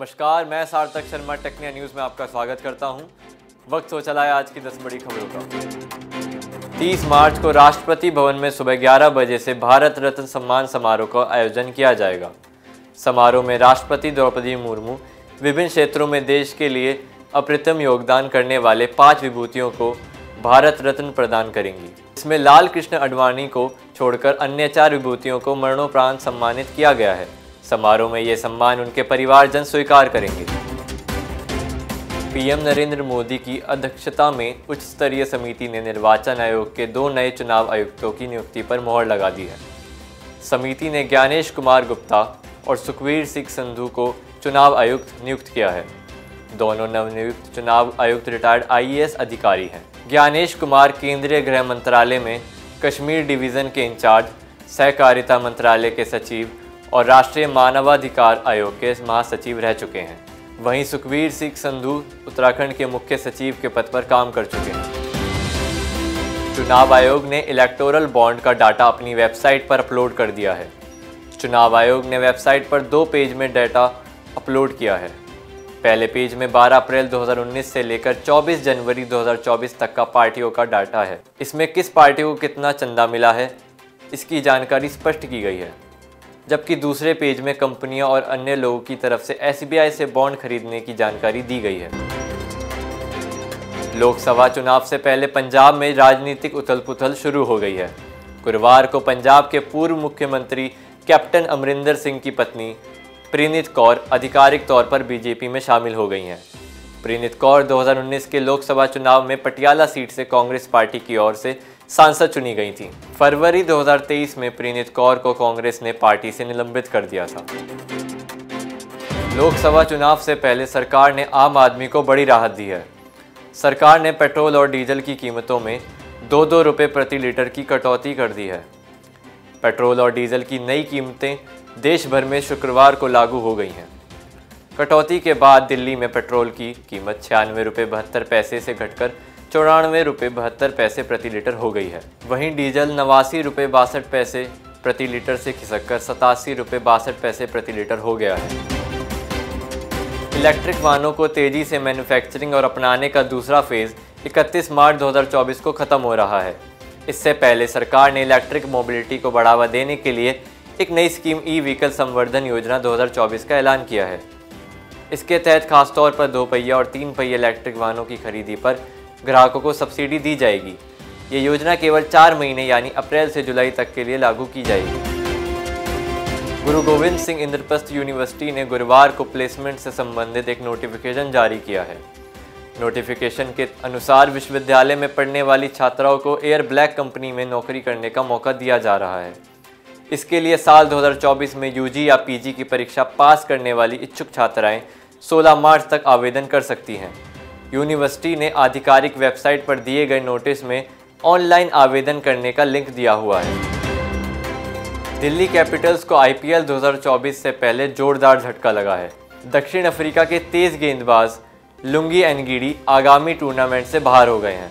नमस्कार, मैं सार्थक शर्मा टेक्निया न्यूज़ में आपका स्वागत करता हूं। वक्त हो चला है आज की 10 बड़ी खबरों का। 30 मार्च को राष्ट्रपति भवन में सुबह 11 बजे से भारत रत्न सम्मान समारोह का आयोजन किया जाएगा। समारोह में राष्ट्रपति द्रौपदी मुर्मू विभिन्न क्षेत्रों में देश के लिए अप्रतिम योगदान करने वाले 5 विभूतियों को भारत रत्न प्रदान करेंगी। इसमें लाल कृष्ण आडवाणी को छोड़कर अन्य 4 विभूतियों को मरणोपरांत सम्मानित किया गया है। समारोह में ये सम्मान उनके परिवारजन स्वीकार करेंगे। पीएम नरेंद्र मोदी की अध्यक्षता में उच्च स्तरीय समिति ने निर्वाचन आयोग के 2 नए चुनाव आयुक्तों की नियुक्ति पर मोहर लगा दी है। समिति ने ज्ञानेश कुमार गुप्ता और सुखवीर सिंह संधू को चुनाव आयुक्त नियुक्त किया है। दोनों नवनियुक्त चुनाव आयुक्त रिटायर्ड आईएएस अधिकारी हैं। ज्ञानेश कुमार केंद्रीय गृह मंत्रालय में कश्मीर डिवीज़न के इंचार्ज, सहकारिता मंत्रालय के सचिव और राष्ट्रीय मानवाधिकार आयोग के महासचिव रह चुके हैं। वहीं सुखवीर सिंह संधू उत्तराखंड के मुख्य सचिव के पद पर काम कर चुके हैं। चुनाव आयोग ने इलेक्टोरल बॉन्ड का डाटा अपनी वेबसाइट पर अपलोड कर दिया है। चुनाव आयोग ने वेबसाइट पर 2 पेज में डाटा अपलोड किया है। पहले पेज में 12 अप्रैल 2019 से लेकर 24 जनवरी 2024 तक का पार्टियों का डाटा है। इसमें किस पार्टी को कितना चंदा मिला है, इसकी जानकारी स्पष्ट की गई है। जबकि दूसरे पेज में कंपनियों और अन्य लोगों की तरफ से एसबीआई से बॉन्ड खरीदने की जानकारी दी गई है। लोकसभा चुनाव से पहले पंजाब में राजनीतिक उथल-पुथल शुरू हो गई है। गुरुवार को पंजाब के पूर्व मुख्यमंत्री कैप्टन अमरिंदर सिंह की पत्नी प्रनीत कौर आधिकारिक तौर पर बीजेपी में शामिल हो गई हैं। प्रनीत कौर 2019 के लोकसभा चुनाव में पटियाला सीट से कांग्रेस पार्टी की ओर से सांसद चुनी गई थीं। फरवरी 2023 में प्रनीत कौर को कांग्रेस ने पार्टी से निलंबित कर दिया था। लोकसभा चुनाव से पहले सरकार ने आम आदमी को बड़ी राहत दी है। सरकार ने पेट्रोल और डीजल की कीमतों में 2-2 रुपये प्रति लीटर की कटौती कर दी है। पेट्रोल और डीजल की नई कीमतें देश भर में शुक्रवार को लागू हो गई हैं। कटौती के बाद दिल्ली में पेट्रोल की कीमत 96 रुपये 72 पैसे से घटकर 94 रुपये 72 पैसे प्रति लीटर हो गई है। वहीं डीजल 89 रुपये 62 पैसे प्रति लीटर से खिसककर 87 रुपये 62 पैसे प्रति लीटर हो गया है। इलेक्ट्रिक वाहनों को तेजी से मैन्युफैक्चरिंग और अपनाने का दूसरा फेज़ 31 मार्च 2024 को ख़त्म हो रहा है। इससे पहले सरकार ने इलेक्ट्रिक मोबिलिटी को बढ़ावा देने के लिए एक नई स्कीम ई व्हीकल संवर्धन योजना 2024 का ऐलान किया है। इसके तहत खासतौर पर 2 पहिया और 3 पहिया इलेक्ट्रिक वाहनों की खरीदी पर ग्राहकों को सब्सिडी दी जाएगी। ये योजना केवल 4 महीने यानी अप्रैल से जुलाई तक के लिए लागू की जाएगी। गुरु गोविंद सिंह इंद्रप्रस्थ यूनिवर्सिटी ने गुरुवार को प्लेसमेंट से संबंधित एक नोटिफिकेशन जारी किया है। नोटिफिकेशन के अनुसार विश्वविद्यालय में पढ़ने वाली छात्राओं को एयर ब्लैक कंपनी में नौकरी करने का मौका दिया जा रहा है। इसके लिए साल 2024 में यूजी या पीजी की परीक्षा पास करने वाली इच्छुक छात्राएं 16 मार्च तक आवेदन कर सकती हैं। यूनिवर्सिटी ने आधिकारिक वेबसाइट पर दिए गए नोटिस में ऑनलाइन आवेदन करने का लिंक दिया हुआ है। दिल्ली कैपिटल्स को आईपीएल 2024 से पहले जोरदार झटका लगा है। दक्षिण अफ्रीका के तेज गेंदबाज लुंगी एनगिड़ी आगामी टूर्नामेंट से बाहर हो गए हैं।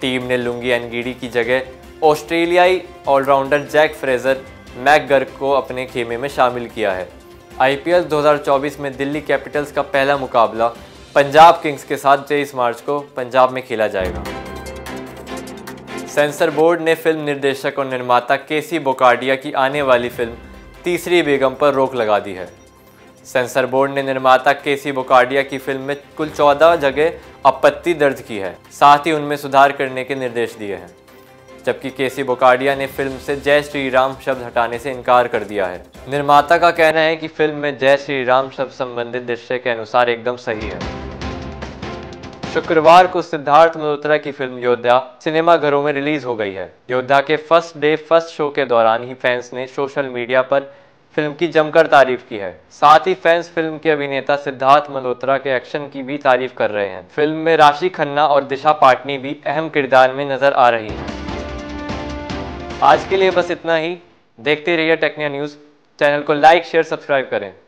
टीम ने लुंगी एनगिड़ी की जगह ऑस्ट्रेलियाई ऑलराउंडर जैक फ्रेजर मैकगर्क को अपने खेमे में शामिल किया है। आईपीएल 2024 में दिल्ली कैपिटल्स का पहला मुकाबला पंजाब किंग्स के साथ 23 मार्च को पंजाब में खेला जाएगा। सेंसर बोर्ड ने फिल्म निर्देशक और निर्माता केसी बोकाडिया की आने वाली फिल्म तीसरी बेगम पर रोक लगा दी है। सेंसर बोर्ड ने निर्माता केसी बोकाडिया की फिल्म में कुल 14 जगह आपत्ति दर्ज की है, साथ ही उनमें सुधार करने के निर्देश दिए हैं। जबकि केसी बोकाडिया ने फिल्म से जय श्री राम शब्द हटाने से इनकार कर दिया है। निर्माता का कहना है कि फिल्म में जय श्री राम शब्द संबंधित दृश्य के अनुसार एकदम सही है। शुक्रवार को सिद्धार्थ मल्होत्रा की फिल्म योद्धा सिनेमाघरों में रिलीज हो गई है। योद्धा के फर्स्ट शो के दौरान ही फैंस ने सोशल मीडिया पर फिल्म की जमकर तारीफ की है। साथ ही फैंस फिल्म के अभिनेता सिद्धार्थ मल्होत्रा के एक्शन की भी तारीफ कर रहे हैं। फिल्म में राशि खन्ना और दिशा पाटनी भी अहम किरदार में नजर आ रही है। आज के लिए बस इतना ही। देखते रहिए टेक्निया न्यूज़। चैनल को लाइक, शेयर, सब्सक्राइब करें।